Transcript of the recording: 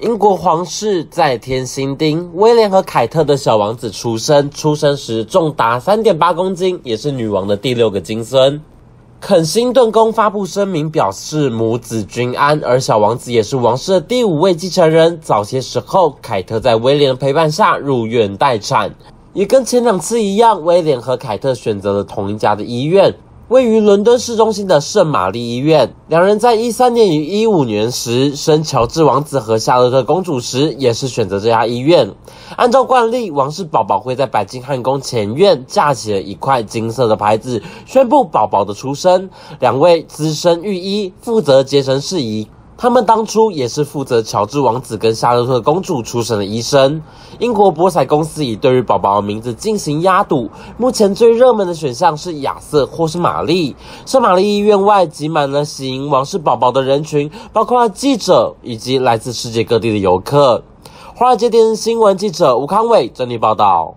英国皇室在天兴町，威廉和凯特的小王子出生，出生时重达 3.8 公斤，也是女王的第六个金孙。肯辛顿宫发布声明表示母子均安，而小王子也是王室的第5位继承人。早些时候，凯特在威廉的陪伴下入院待产，也跟前两次一样，威廉和凯特选择了同一家的医院。 位于伦敦市中心的圣玛丽医院，两人在13年与15年时生乔治王子和夏洛特公主时，也是选择这家医院。按照惯例，王室宝宝会在白金汉宫前院架起了一块金色的牌子，宣布宝宝的出生。两位资深御医负责接生事宜。 他们当初也是负责乔治王子跟夏洛特公主出生的医生。英国博彩公司已对于宝宝的名字进行押赌，目前最热门的选项是亚瑟或是玛丽。圣玛丽医院外挤满了喜迎王室宝宝的人群，包括了记者以及来自世界各地的游客。华尔街电视新闻记者吴康伟整理报道。